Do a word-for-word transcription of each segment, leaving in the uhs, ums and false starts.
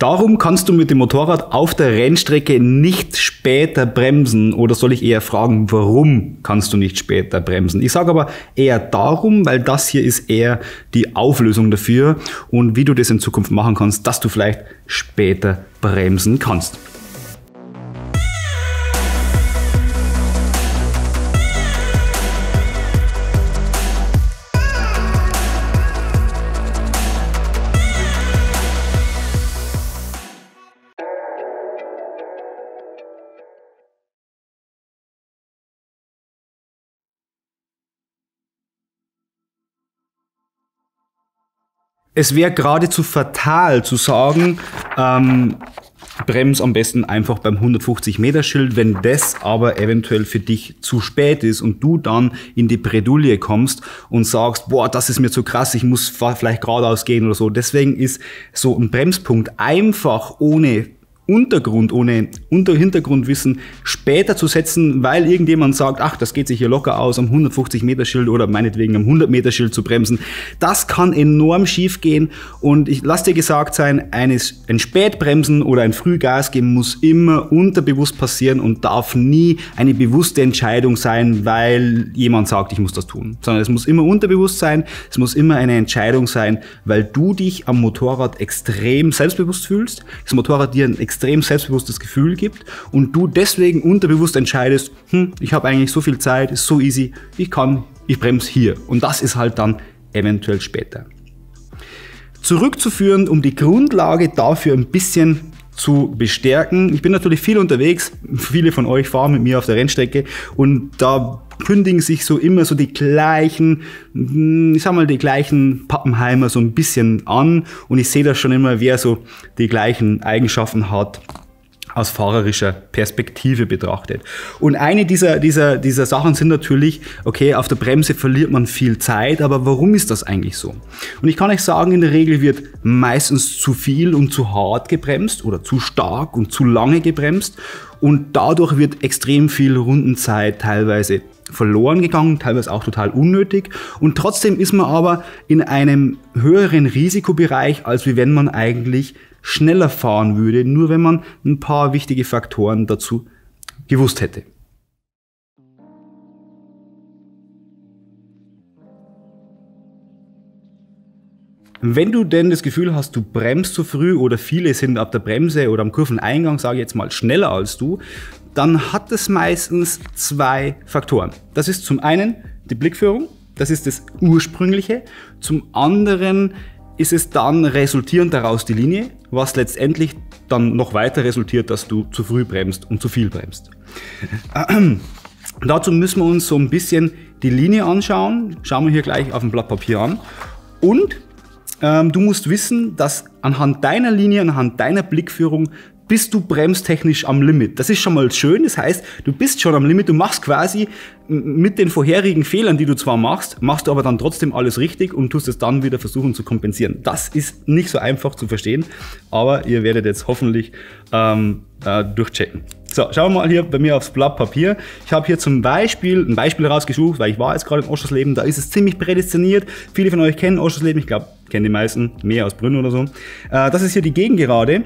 Darum kannst du mit dem Motorrad auf der Rennstrecke nicht später bremsen, oder soll ich eher fragen, warum kannst du nicht später bremsen? Ich sage aber eher darum, weil das hier ist eher die Auflösung dafür und wie du das in Zukunft machen kannst, dass du vielleicht später bremsen kannst. Es wäre geradezu fatal zu sagen, ähm, brems am besten einfach beim hundertfünfzig Meter Schild, wenn das aber eventuell für dich zu spät ist und du dann in die Bredouille kommst und sagst, boah, das ist mir zu krass, ich muss vielleicht geradeaus gehen oder so. Deswegen ist so ein Bremspunkt einfach ohne Untergrund, ohne Unter Hintergrundwissen später zu setzen, weil irgendjemand sagt, ach, das geht sich hier locker aus, am hundertfünfzig Meter Schild oder meinetwegen am hundert Meter Schild zu bremsen. Das kann enorm schief gehen und ich lass dir gesagt sein, eines, ein Spätbremsen oder ein Frühgas geben muss immer unterbewusst passieren und darf nie eine bewusste Entscheidung sein, weil jemand sagt, ich muss das tun, sondern es muss immer unterbewusst sein, es muss immer eine Entscheidung sein, weil du dich am Motorrad extrem selbstbewusst fühlst, das Motorrad dir ein extrem extrem selbstbewusstes Gefühl gibt und du deswegen unterbewusst entscheidest, hm, ich habe eigentlich so viel Zeit, ist so easy, ich kann, ich bremse hier. Und das ist halt dann eventuell später. Zurückzuführen, um die Grundlage dafür ein bisschen zu bestärken. Ich bin natürlich viel unterwegs, viele von euch fahren mit mir auf der Rennstrecke und da kündigen sich so immer so die gleichen, ich sag mal, die gleichen Pappenheimer so ein bisschen an und ich sehe das schon immer, wer so die gleichen Eigenschaften hat, aus fahrerischer Perspektive betrachtet. Und eine dieser, dieser, dieser Sachen sind natürlich, okay, auf der Bremse verliert man viel Zeit, aber warum ist das eigentlich so? Und ich kann euch sagen, in der Regel wird meistens zu viel und zu hart gebremst oder zu stark und zu lange gebremst und dadurch wird extrem viel Rundenzeit teilweise verloren gegangen, teilweise auch total unnötig und trotzdem ist man aber in einem höheren Risikobereich, als wie wenn man eigentlich schneller fahren würde, nur wenn man ein paar wichtige Faktoren dazu gewusst hätte. Wenn du denn das Gefühl hast, du bremst zu früh oder viele sind ab der Bremse oder am Kurveneingang, sage ich jetzt mal, schneller als du, dann hat es meistens zwei Faktoren. Das ist zum einen die Blickführung, das ist das Ursprüngliche, zum anderen ist es dann resultierend daraus die Linie, was letztendlich dann noch weiter resultiert, dass du zu früh bremst und zu viel bremst. Dazu müssen wir uns so ein bisschen die Linie anschauen, schauen wir hier gleich auf dem Blatt Papier an und ähm, du musst wissen, dass anhand deiner Linie, anhand deiner Blickführung bist du bremstechnisch am Limit. Das ist schon mal schön, das heißt, du bist schon am Limit, du machst quasi mit den vorherigen Fehlern, die du zwar machst, machst du aber dann trotzdem alles richtig und tust es dann wieder versuchen zu kompensieren. Das ist nicht so einfach zu verstehen, aber ihr werdet jetzt hoffentlich ähm, äh, durchchecken. So, schauen wir mal hier bei mir aufs Blatt Papier. Ich habe hier zum Beispiel ein Beispiel rausgesucht, weil ich war jetzt gerade im Oschersleben, da ist es ziemlich prädestiniert. Viele von euch kennen Oschersleben, ich glaube, kennen die meisten, mehr aus Brünn oder so. Äh, das ist hier die Gegengerade,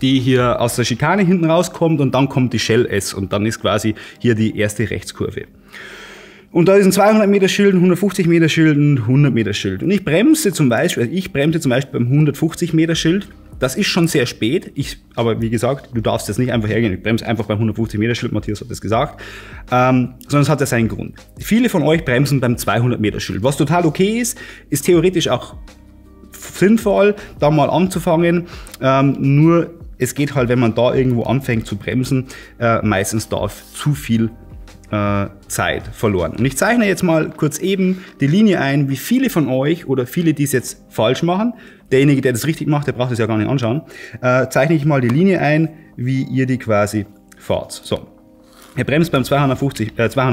die hier aus der Schikane hinten rauskommt und dann kommt die Shell S und dann ist quasi hier die erste Rechtskurve. Und da ist ein zweihundert Meter Schild, ein hundertfünfzig Meter Schild und ein hundert Meter Schild. Und ich bremse zum Beispiel, also ich bremse zum Beispiel beim hundertfünfzig Meter Schild. Das ist schon sehr spät, ich, aber wie gesagt, du darfst jetzt nicht einfach hergehen, ich bremse einfach beim hundertfünfzig Meter Schild, Matthias hat das gesagt, ähm, sondern es hat ja seinen Grund. Viele von euch bremsen beim zweihundert Meter Schild. Was total okay ist, ist theoretisch auch sinnvoll, da mal anzufangen, ähm, nur es geht halt, wenn man da irgendwo anfängt zu bremsen, äh, meistens darf zu viel äh, Zeit verloren. Und ich zeichne jetzt mal kurz eben die Linie ein, wie viele von euch oder viele, die es jetzt falsch machen, derjenige, der das richtig macht, der braucht es ja gar nicht anschauen, äh, zeichne ich mal die Linie ein, wie ihr die quasi fahrt. So. Er bremst beim zweihundert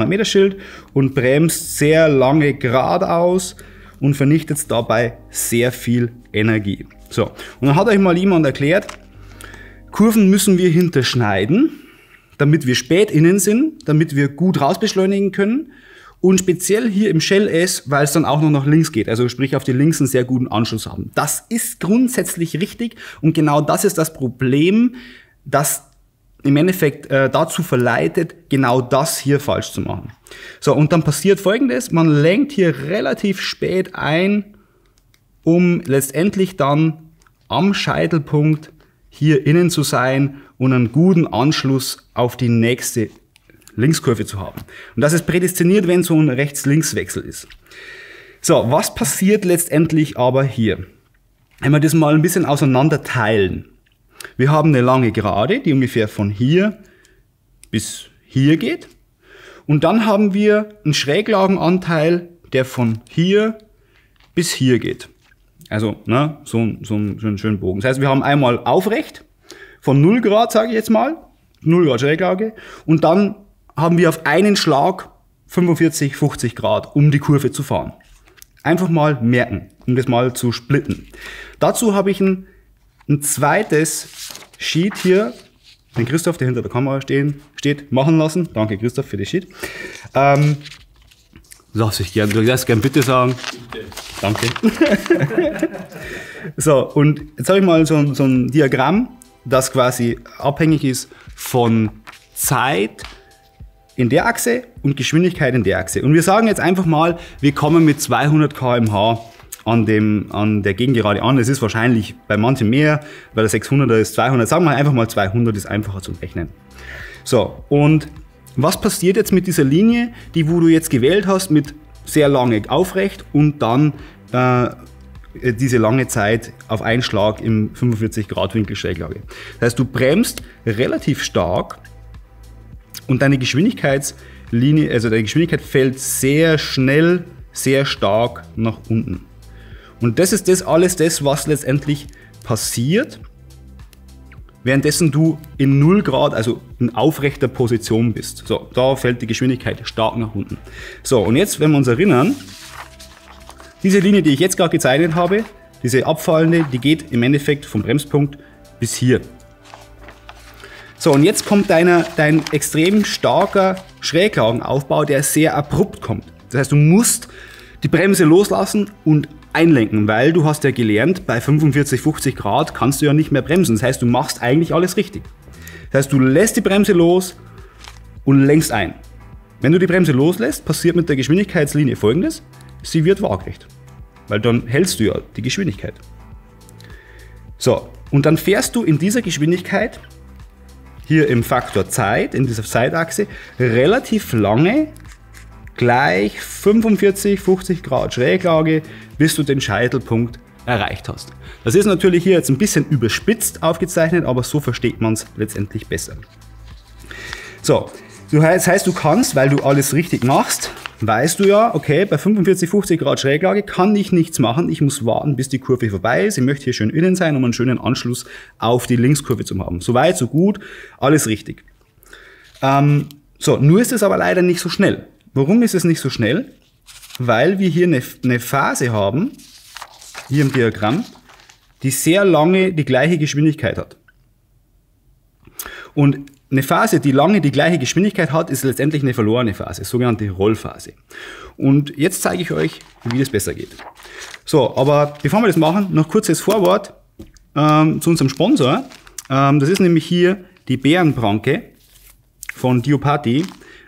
Meter Schild und bremst sehr lange geradeaus und vernichtet dabei sehr viel Energie. So, und dann hat euch mal jemand erklärt, Kurven müssen wir hinterschneiden, damit wir spät innen sind, damit wir gut rausbeschleunigen können Und speziell hier im Shell S, weil es dann auch noch nach links geht, also sprich auf die links einen sehr guten Anschluss haben. Das ist grundsätzlich richtig und genau das ist das Problem, das im Endeffekt äh, dazu verleitet, genau das hier falsch zu machen. So, und dann passiert Folgendes, man lenkt hier relativ spät ein, um letztendlich dann am Scheitelpunkt hier innen zu sein und einen guten Anschluss auf die nächste Linkskurve zu haben. Und das ist prädestiniert, wenn so ein Rechts-Links-Wechsel ist. So, was passiert letztendlich aber hier? Wenn wir das mal ein bisschen auseinander teilen. Wir haben eine lange Gerade, die ungefähr von hier bis hier geht. Und dann haben wir einen Schräglagenanteil, der von hier bis hier geht. Also ne, so, so, einen, so einen schönen Bogen. Das heißt, wir haben einmal aufrecht, von null Grad, sage ich jetzt mal, null Grad Schräglage. Und dann haben wir auf einen Schlag fünfundvierzig, fünfzig Grad, um die Kurve zu fahren. Einfach mal merken, um das mal zu splitten. Dazu habe ich ein Ein zweites Sheet hier, den Christoph, der hinter der Kamera stehen, steht, machen lassen. Danke Christoph für das Sheet. Ähm, lass ich gern, du darfst gern bitte sagen. Bitte. Danke. So, und jetzt habe ich mal so, so ein Diagramm, das quasi abhängig ist von Zeit in der Achse und Geschwindigkeit in der Achse. Und wir sagen jetzt einfach mal, wir kommen mit zweihundert Kilometer pro Stunde An, dem, an der Gegengerade an. Es ist wahrscheinlich bei manchen mehr, bei der sechshunderter ist zweihundert. Sagen wir einfach mal zweihundert ist einfacher zum Rechnen. So, und was passiert jetzt mit dieser Linie, die wo du jetzt gewählt hast, mit sehr lange aufrecht und dann äh, diese lange Zeit auf einen Schlag im fünfundvierzig Grad Winkel Schräglage. Das heißt, du bremst relativ stark und deine Geschwindigkeitslinie, also deine Geschwindigkeit fällt sehr schnell, sehr stark nach unten. Und das ist das alles das, was letztendlich passiert, währenddessen du in null Grad, also in aufrechter Position bist. So, da fällt die Geschwindigkeit stark nach unten. So, und jetzt, wenn wir uns erinnern, diese Linie, die ich jetzt gerade gezeichnet habe, diese abfallende, die geht im Endeffekt vom Bremspunkt bis hier. So, und jetzt kommt deiner, dein extrem starker Schräglagenaufbau, der sehr abrupt kommt. Das heißt, du musst die Bremse loslassen und einlenken, weil du hast ja gelernt, bei fünfundvierzig, fünfzig Grad kannst du ja nicht mehr bremsen. Das heißt, du machst eigentlich alles richtig. Das heißt, du lässt die Bremse los und lenkst ein. Wenn du die Bremse loslässt, passiert mit der Geschwindigkeitslinie Folgendes. Sie wird waagrecht, weil dann hältst du ja die Geschwindigkeit. So, und dann fährst du in dieser Geschwindigkeit, hier im Faktor Zeit, in dieser Zeitachse, relativ lange gleich fünfundvierzig, fünfzig Grad Schräglage, bis du den Scheitelpunkt erreicht hast. Das ist natürlich hier jetzt ein bisschen überspitzt aufgezeichnet, aber so versteht man es letztendlich besser. So, das heißt, du kannst, weil du alles richtig machst, weißt du ja, okay, bei fünfundvierzig, fünfzig Grad Schräglage kann ich nichts machen, ich muss warten, bis die Kurve vorbei ist, ich möchte hier schön innen sein, um einen schönen Anschluss auf die Linkskurve zu haben. So weit, so gut, alles richtig. Ähm, so, nur ist es aber leider nicht so schnell. Warum ist es nicht so schnell? Weil wir hier eine, eine Phase haben, hier im Diagramm, die sehr lange die gleiche Geschwindigkeit hat. Und eine Phase, die lange die gleiche Geschwindigkeit hat, ist letztendlich eine verlorene Phase, sogenannte Rollphase. Und jetzt zeige ich euch, wie das besser geht. So, aber bevor wir das machen, noch kurzes Vorwort ähm, zu unserem Sponsor. Ähm, das ist nämlich hier die Bärenpranke von Diopati.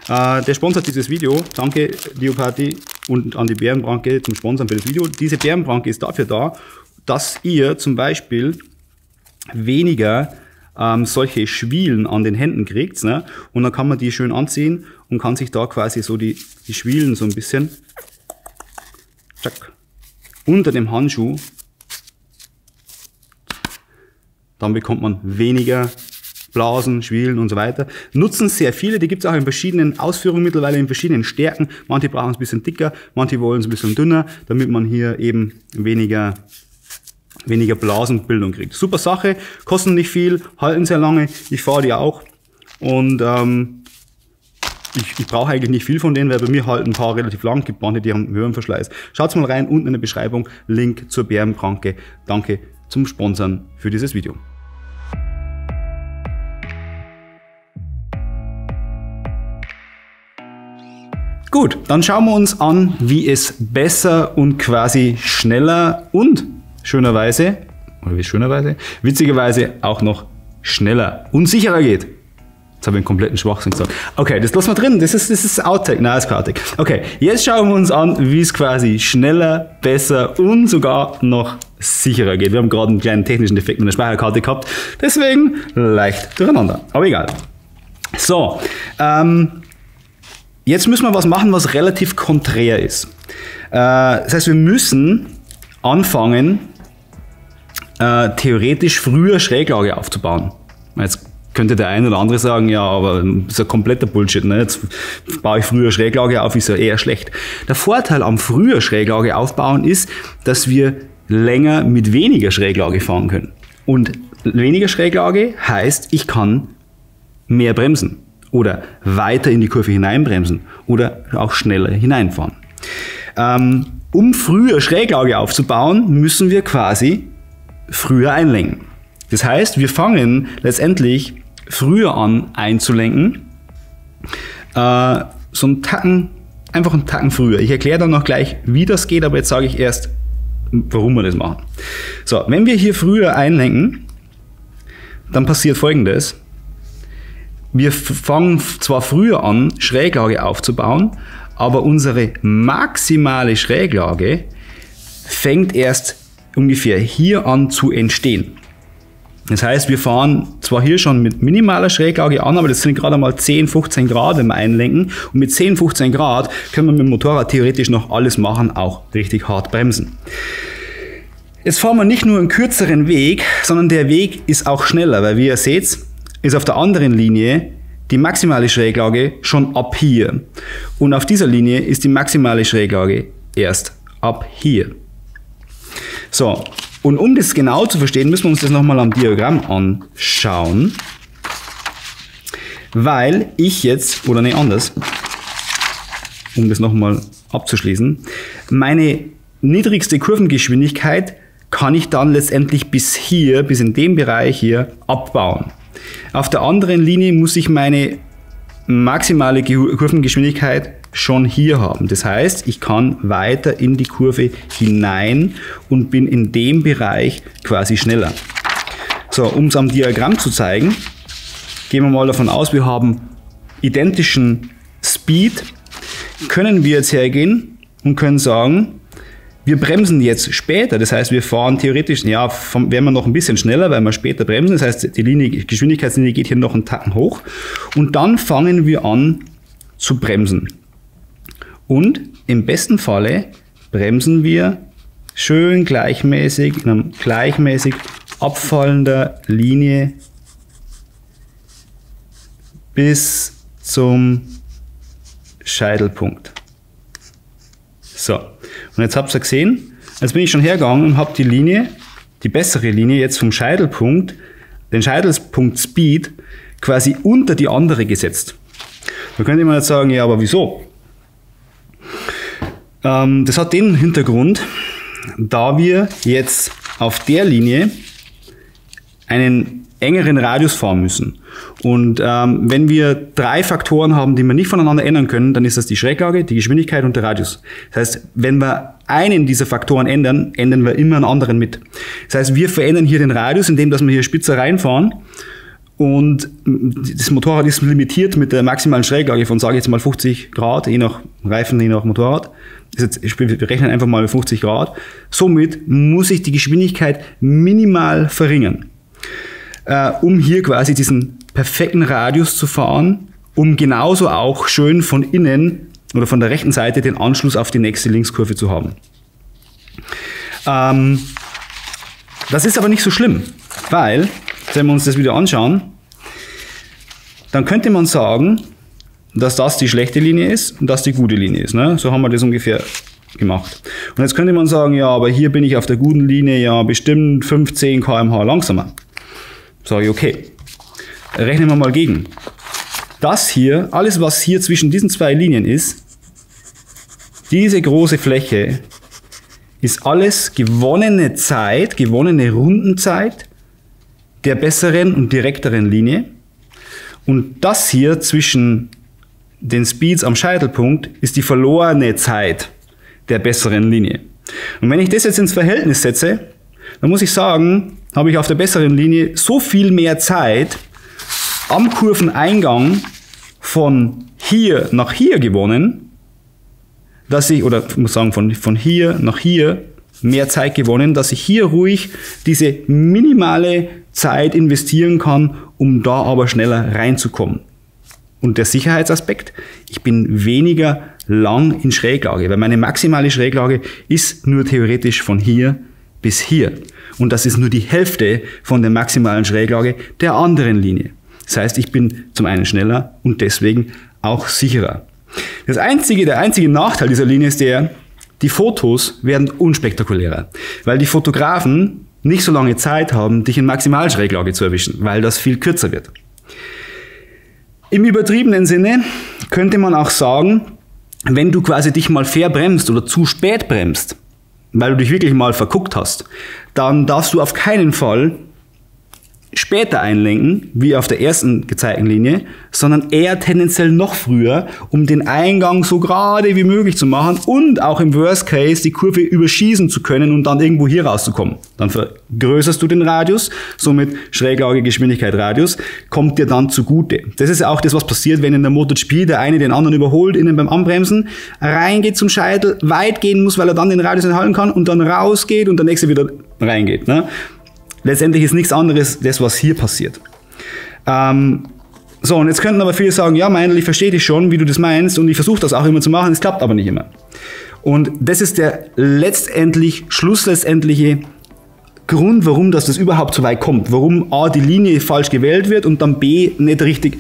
Uh, der sponsert dieses Video. Danke Diopati und an die Bärenpranke zum Sponsoren für das Video. Diese Bärenpranke ist dafür da, dass ihr zum Beispiel weniger ähm, solche Schwielen an den Händen kriegt. Ne? Und dann kann man die schön anziehen und kann sich da quasi so die, die Schwielen so ein bisschen tschack, unter dem Handschuh. Dann bekommt man weniger Blasen, Schwielen und so weiter. Nutzen sehr viele, die gibt es auch in verschiedenen Ausführungen mittlerweile, in verschiedenen Stärken. Manche brauchen es ein bisschen dicker, manche wollen es ein bisschen dünner, damit man hier eben weniger, weniger Blasenbildung kriegt. Super Sache, kosten nicht viel, halten sehr lange, ich fahre die auch und ähm, ich, ich brauche eigentlich nicht viel von denen, weil bei mir halten ein paar relativ lang, gibt manche, die haben einen höheren Verschleiß. Schaut mal rein, unten in der Beschreibung, Link zur Bärenpranke. Danke zum Sponsoren für dieses Video. Gut, dann schauen wir uns an, wie es besser und quasi schneller und schönerweise, oder wie schönerweise, witzigerweise auch noch schneller und sicherer geht. Jetzt habe ich einen kompletten Schwachsinn gesagt. Okay, das lassen wir drin. Das ist, das ist Outtake. Nein, ist kein Outtake. Okay, jetzt schauen wir uns an, wie es quasi schneller, besser und sogar noch sicherer geht. Wir haben gerade einen kleinen technischen Defekt mit der Speicherkarte gehabt. Deswegen leicht durcheinander. Aber egal. So, ähm, jetzt müssen wir was machen, was relativ konträr ist. Äh, das heißt, wir müssen anfangen, äh, theoretisch früher Schräglage aufzubauen. Jetzt könnte der eine oder andere sagen, ja, aber das ist ja kompletter Bullshit, ne? Jetzt baue ich früher Schräglage auf, ist ja eher schlecht. Der Vorteil am früher Schräglage aufbauen ist, dass wir länger mit weniger Schräglage fahren können. Und weniger Schräglage heißt, ich kann mehr bremsen oder weiter in die Kurve hineinbremsen oder auch schneller hineinfahren. Ähm, um früher Schräglage aufzubauen, müssen wir quasi früher einlenken. Das heißt, wir fangen letztendlich früher an einzulenken, äh, so einen Tacken, einfach einen Tacken früher. Ich erkläre dann noch gleich, wie das geht, aber jetzt sage ich erst, warum wir das machen. So, wenn wir hier früher einlenken, dann passiert Folgendes. Wir fangen zwar früher an, Schräglage aufzubauen, aber unsere maximale Schräglage fängt erst ungefähr hier an zu entstehen. Das heißt, wir fahren zwar hier schon mit minimaler Schräglage an, aber das sind gerade mal zehn, fünfzehn Grad, wenn wir einlenken. Und mit zehn, fünfzehn Grad können wir mit dem Motorrad theoretisch noch alles machen, auch richtig hart bremsen. Jetzt fahren wir nicht nur einen kürzeren Weg, sondern der Weg ist auch schneller, weil wie ihr seht, ist auf der anderen Linie die maximale Schräglage schon ab hier. Und auf dieser Linie ist die maximale Schräglage erst ab hier. So. Und um das genau zu verstehen, müssen wir uns das nochmal am Diagramm anschauen, weil ich jetzt, oder nee, anders, um das nochmal abzuschließen, meine niedrigste Kurvengeschwindigkeit kann ich dann letztendlich bis hier, bis in dem Bereich hier, abbauen. Auf der anderen Linie muss ich meine maximale Kurvengeschwindigkeit schon hier haben. Das heißt, ich kann weiter in die Kurve hinein und bin in dem Bereich quasi schneller. So, um es am Diagramm zu zeigen, gehen wir mal davon aus, wir haben identischen Speed. Können wir jetzt hergehen und können sagen, wir bremsen jetzt später. Das heißt, wir fahren theoretisch, ja, vom, werden wir noch ein bisschen schneller, weil wir später bremsen. Das heißt, die Linie, Geschwindigkeitslinie geht hier noch einen Tacken hoch. Und dann fangen wir an zu bremsen. Und im besten Falle bremsen wir schön gleichmäßig, in einer gleichmäßig abfallender Linie bis zum Scheitelpunkt. So, und jetzt habt ihr gesehen, jetzt bin ich schon hergegangen und habe die Linie, die bessere Linie jetzt vom Scheitelpunkt, den Scheitelpunkt Speed quasi unter die andere gesetzt. Da könnte man jetzt sagen, ja, aber wieso? Das hat den Hintergrund, da wir jetzt auf der Linie einen engeren Radius fahren müssen. Und ähm, wenn wir drei Faktoren haben, die wir nicht voneinander ändern können, dann ist das die Schräglage, die Geschwindigkeit und der Radius. Das heißt, wenn wir einen dieser Faktoren ändern, ändern wir immer einen anderen mit. Das heißt, wir verändern hier den Radius, indem dass wir hier spitzer reinfahren. Und das Motorrad ist limitiert mit der maximalen Schräglage von, sage ich jetzt mal, fünfzig Grad, je nach Reifen, je nach Motorrad. Jetzt, wir rechnen einfach mal fünfzig Grad. Somit muss ich die Geschwindigkeit minimal verringern, äh, um hier quasi diesen perfekten Radius zu fahren, um genauso auch schön von innen oder von der rechten Seite den Anschluss auf die nächste Linkskurve zu haben. Ähm, das ist aber nicht so schlimm, weil... Wenn wir uns das wieder anschauen, dann könnte man sagen, dass das die schlechte Linie ist und das die gute Linie ist. Ne? So haben wir das ungefähr gemacht. Und jetzt könnte man sagen, ja, aber hier bin ich auf der guten Linie ja bestimmt fünfzehn Kilometer pro Stunde langsamer. Sage ich, okay, rechnen wir mal gegen. Das hier, alles was hier zwischen diesen zwei Linien ist, diese große Fläche, ist alles gewonnene Zeit, gewonnene Rundenzeit, der besseren und direkteren Linie. Und das hier zwischen den Speeds am Scheitelpunkt ist die verlorene Zeit der besseren Linie. Und wenn ich das jetzt ins Verhältnis setze, dann muss ich sagen, habe ich auf der besseren Linie so viel mehr Zeit am Kurveneingang von hier nach hier gewonnen, dass ich, oder ich muss sagen, von, von hier nach hier mehr Zeit gewonnen, dass ich hier ruhig diese minimale Zeit investieren kann, um da aber schneller reinzukommen. Und der Sicherheitsaspekt, ich bin weniger lang in Schräglage, weil meine maximale Schräglage ist nur theoretisch von hier bis hier. Und das ist nur die Hälfte von der maximalen Schräglage der anderen Linie. Das heißt, ich bin zum einen schneller und deswegen auch sicherer. Das einzige, der einzige Nachteil dieser Linie ist der, die Fotos werden unspektakulärer, weil die Fotografen nicht so lange Zeit haben, dich in Maximalschräglage zu erwischen, weil das viel kürzer wird. Im übertriebenen Sinne könnte man auch sagen, wenn du quasi dich mal verbremst oder zu spät bremst, weil du dich wirklich mal verguckt hast, dann darfst du auf keinen Fall später einlenken, wie auf der ersten gezeigten Linie, sondern eher tendenziell noch früher, um den Eingang so gerade wie möglich zu machen und auch im Worst Case die Kurve überschießen zu können und dann irgendwo hier rauszukommen. Dann vergrößerst du den Radius, somit Schräglage, Geschwindigkeit, Radius, kommt dir dann zugute. Das ist ja auch das, was passiert, wenn in der MotoGP der eine den anderen überholt, innen beim Anbremsen, reingeht zum Scheitel, weit gehen muss, weil er dann den Radius enthalten kann und dann rausgeht und der nächste wieder reingeht, ne? Letztendlich ist nichts anderes das, was hier passiert. Ähm, so, und jetzt könnten aber viele sagen, ja, Meinl, ich verstehe dich schon, wie du das meinst und ich versuche das auch immer zu machen, es klappt aber nicht immer. Und das ist der letztendlich, schlussletztendliche Grund, warum das, das überhaupt so weit kommt. Warum A, die Linie falsch gewählt wird und dann B, nicht richtig,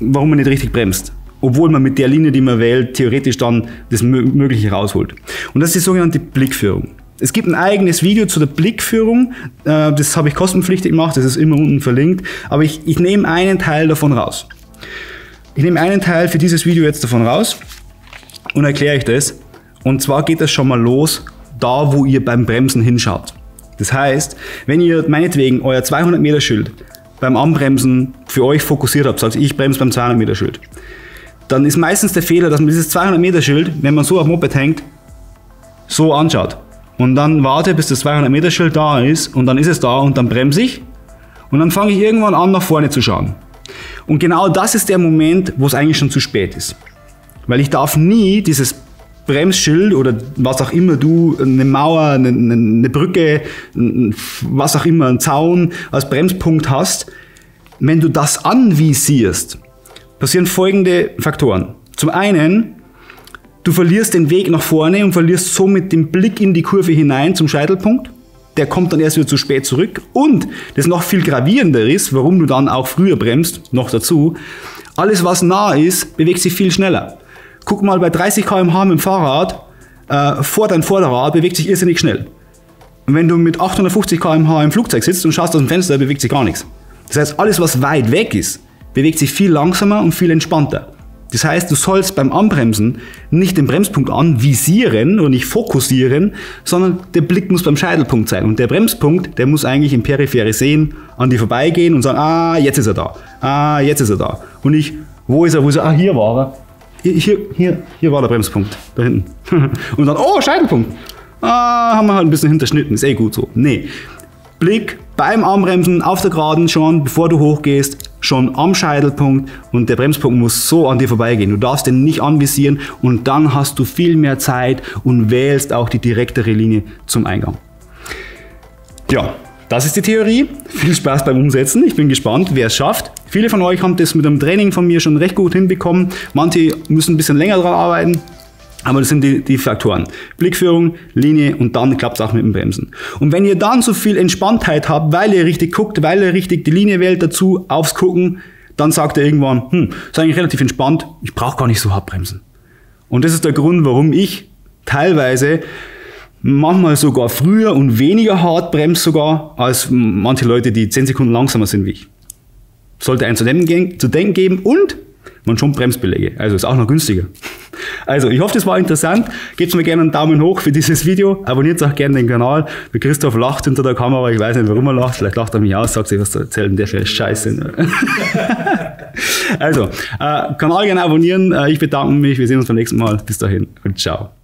warum man nicht richtig bremst. Obwohl man mit der Linie, die man wählt, theoretisch dann das Mögliche rausholt. Und das ist die sogenannte Blickführung. Es gibt ein eigenes Video zu der Blickführung, das habe ich kostenpflichtig gemacht, das ist immer unten verlinkt, aber ich, ich nehme einen Teil davon raus. Ich nehme einen Teil für dieses Video jetzt davon raus und erkläre euch das. Und zwar geht das schon mal los, da wo ihr beim Bremsen hinschaut. Das heißt, wenn ihr meinetwegen euer zweihundert Meter Schild beim Anbremsen für euch fokussiert habt, sagt ich bremse beim zweihundert Meter Schild, dann ist meistens der Fehler, dass man dieses zweihundert Meter Schild, wenn man so auf Moped hängt, so anschaut. Und dann warte, bis das zweihundert Meter Schild da ist und dann ist es da und dann bremse ich und dann fange ich irgendwann an, nach vorne zu schauen. Und genau das ist der Moment, wo es eigentlich schon zu spät ist. Weil ich darf nie dieses Bremsschild oder was auch immer du, eine Mauer, eine, eine Brücke, was auch immer, einen Zaun als Bremspunkt hast, wenn du das anvisierst, passieren folgende Faktoren. Zum einen, du verlierst den Weg nach vorne und verlierst somit den Blick in die Kurve hinein zum Scheitelpunkt. Der kommt dann erst wieder zu spät zurück. Und das noch viel gravierender ist, warum du dann auch früher bremst, noch dazu, alles was nah ist, bewegt sich viel schneller. Guck mal, bei dreißig Kilometer pro Stunde mit dem Fahrrad, äh, vor dein Vorderrad bewegt sich irrsinnig schnell. Und wenn du mit achthundertfünfzig Kilometer pro Stunde im Flugzeug sitzt und schaust aus dem Fenster, bewegt sich gar nichts. Das heißt, alles was weit weg ist, bewegt sich viel langsamer und viel entspannter. Das heißt, du sollst beim Anbremsen nicht den Bremspunkt anvisieren oder nicht fokussieren, sondern der Blick muss beim Scheitelpunkt sein. Und der Bremspunkt, der muss eigentlich in Peripherie sehen, an dir vorbeigehen und sagen, ah, jetzt ist er da, ah, jetzt ist er da. Und ich, wo ist er, wo ist er, ah, hier war er, hier, hier, hier war der Bremspunkt, da hinten. Und dann, oh, Scheitelpunkt, ah, haben wir halt ein bisschen hinterschnitten, ist eh gut so. Nee, Blick beim Anbremsen auf der Geraden schon, bevor du hochgehst, schon am Scheitelpunkt und der Bremspunkt muss so an dir vorbeigehen. Du darfst den nicht anvisieren und dann hast du viel mehr Zeit und wählst auch die direktere Linie zum Eingang. Ja, das ist die Theorie. Viel Spaß beim Umsetzen. Ich bin gespannt, wer es schafft. Viele von euch haben das mit einem Training von mir schon recht gut hinbekommen. Manche müssen ein bisschen länger daran arbeiten. Aber das sind die, die Faktoren. Blickführung, Linie und dann klappt es auch mit dem Bremsen. Und wenn ihr dann so viel Entspanntheit habt, weil ihr richtig guckt, weil ihr richtig die Linie wählt dazu, aufs Gucken, dann sagt ihr irgendwann, hm, ist eigentlich relativ entspannt, ich brauche gar nicht so hart bremsen. Und das ist der Grund, warum ich teilweise manchmal sogar früher und weniger hart bremse sogar, als manche Leute, die zehn Sekunden langsamer sind wie ich. Sollte einem zu denken geben und Man schon Bremsbeläge. Also ist auch noch günstiger. Also ich hoffe, das war interessant. Gebt mir gerne einen Daumen hoch für dieses Video. Abonniert auch gerne den Kanal. Der Christoph lacht hinter der Kamera. Ich weiß nicht, warum er lacht. Vielleicht lacht er mich aus, sagt sich, was erzählt denn der für Scheiße. Also, äh, Kanal gerne abonnieren. Äh, ich bedanke mich. Wir sehen uns beim nächsten Mal. Bis dahin und ciao.